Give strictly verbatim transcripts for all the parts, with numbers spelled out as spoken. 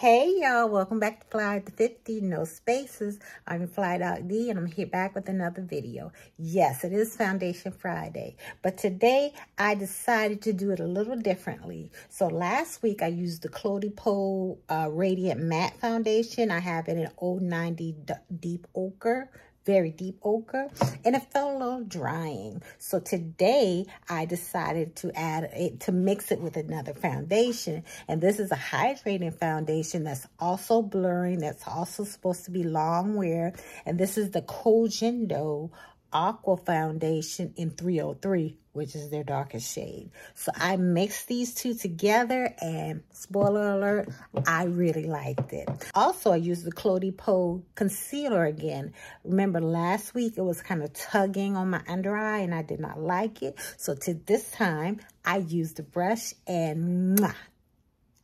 Hey y'all, welcome back to Fly Out to fifty, no spaces. I'm Fly Dog D and I'm here back with another video. Yes, it is Foundation Friday, but today I decided to do it a little differently. So last week I used the Cle de Peau uh, Radiant Matte Foundation. I have it in oh ninety Deep Ochre. Very deep ochre, and it felt a little drying. So today I decided to add it, to mix it with another foundation. And this is a hydrating foundation that's also blurring, that's also supposed to be long wear. And this is the Koh Gen Do Aqua Foundation in three oh three, which is their darkest shade. So I mixed these two together and spoiler alert, I really liked it. Also, I used the Cle de Peau concealer again. Remember last week it was kind of tugging on my under eye and I did not like it. So to this time, I used the brush and mwah,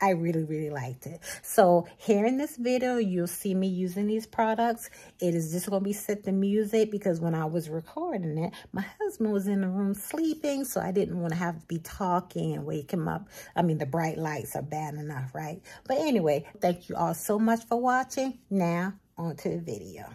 I really, really liked it. So here in this video, you'll see me using these products. It is just going to be set to music because when I was recording it, my husband was in the room sleeping, so I didn't want to have to be talking and wake him up. I mean, the bright lights are bad enough, right? But anyway, thank you all so much for watching. Now, on to the video.